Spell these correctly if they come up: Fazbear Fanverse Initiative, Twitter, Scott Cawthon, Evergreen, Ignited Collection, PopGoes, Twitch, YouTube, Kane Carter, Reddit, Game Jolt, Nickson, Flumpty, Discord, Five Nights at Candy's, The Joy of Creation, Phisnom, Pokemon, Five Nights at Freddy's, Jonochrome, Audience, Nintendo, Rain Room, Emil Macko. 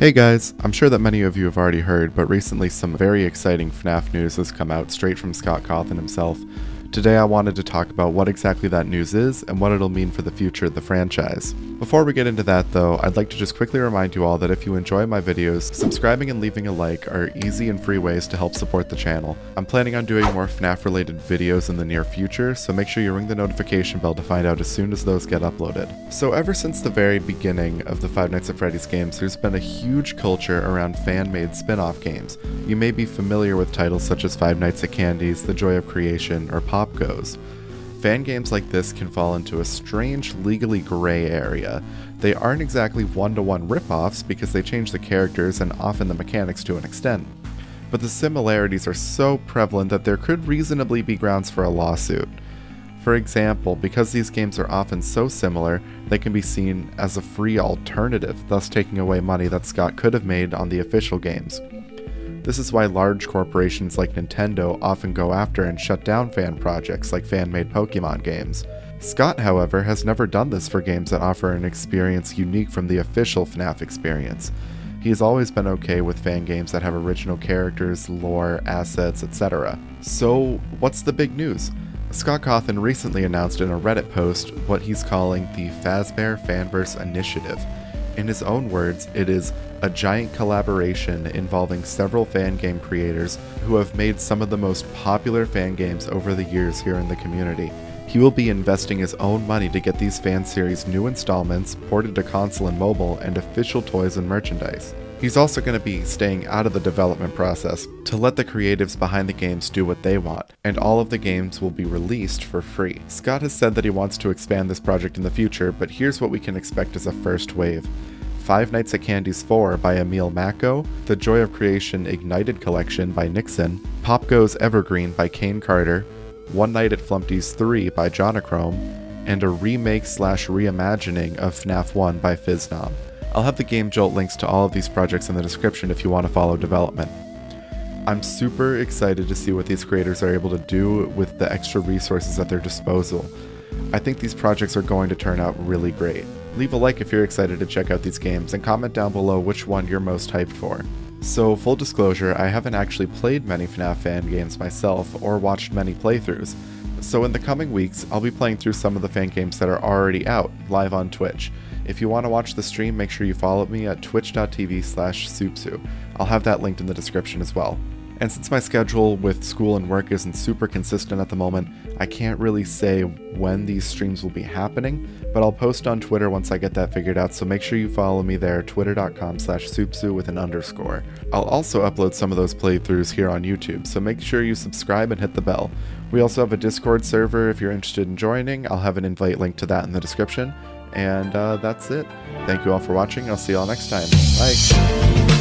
Hey guys, I'm sure that many of you have already heard, but recently some very exciting FNAF news has come out straight from Scott Cawthon himself. Today I wanted to talk about what exactly that news is and what it'll mean for the future of the franchise. Before we get into that though, I'd like to just quickly remind you all that if you enjoy my videos, subscribing and leaving a like are easy and free ways to help support the channel. I'm planning on doing more FNAF related videos in the near future, so make sure you ring the notification bell to find out as soon as those get uploaded. So ever since the very beginning of the Five Nights at Freddy's games, there's been a huge culture around fan-made spin-off games. You may be familiar with titles such as Five Nights at Candy's, The Joy of Creation, or Pop Goes. Fan games like this can fall into a strange legally gray area. They aren't exactly one-to-one ripoffs because they change the characters and often the mechanics to an extent, but the similarities are so prevalent that there could reasonably be grounds for a lawsuit. For example, because these games are often so similar, they can be seen as a free alternative, thus taking away money that Scott could have made on the official games. This is why large corporations like Nintendo often go after and shut down fan projects like fan-made Pokemon games. Scott, however, has never done this for games that offer an experience unique from the official FNAF experience. He has always been okay with fan games that have original characters, lore, assets, etc. So what's the big news? Scott Cawthon recently announced in a Reddit post what he's calling the Fazbear Fanverse Initiative. In his own words, it is a giant collaboration involving several fan game creators who have made some of the most popular fan games over the years here in the community. He will be investing his own money to get these fan series new installments ported to console and mobile and official toys and merchandise. He's also going to be staying out of the development process to let the creatives behind the games do what they want, and all of the games will be released for free. Scott has said that he wants to expand this project in the future, but here's what we can expect as a first wave. Five Nights at Candy's 4 by Emil Macko, The Joy of Creation Ignited Collection by Nickson, Pop Goes Evergreen by Kane Carter, One Night at Flumpty's 3 by Jonochrome, and a remake/reimagining of FNAF 1 by Phisnom. I'll have the Game Jolt links to all of these projects in the description if you want to follow development. I'm super excited to see what these creators are able to do with the extra resources at their disposal. I think these projects are going to turn out really great. Leave a like if you're excited to check out these games, and comment down below which one you're most hyped for. So, full disclosure, I haven't actually played many FNAF fan games myself, or watched many playthroughs. So in the coming weeks, I'll be playing through some of the fan games that are already out, live on Twitch. If you want to watch the stream, make sure you follow me at twitch.tv/Soupsu. I'll have that linked in the description as well. And since my schedule with school and work isn't super consistent at the moment, I can't really say when these streams will be happening, but I'll post on Twitter once I get that figured out, so make sure you follow me there, twitter.com/Soupsu with an _. I'll also upload some of those playthroughs here on YouTube, so make sure you subscribe and hit the bell. We also have a Discord server if you're interested in joining. I'll have an invite link to that in the description. And that's it. Thank you all for watching. I'll see you all next time. Bye.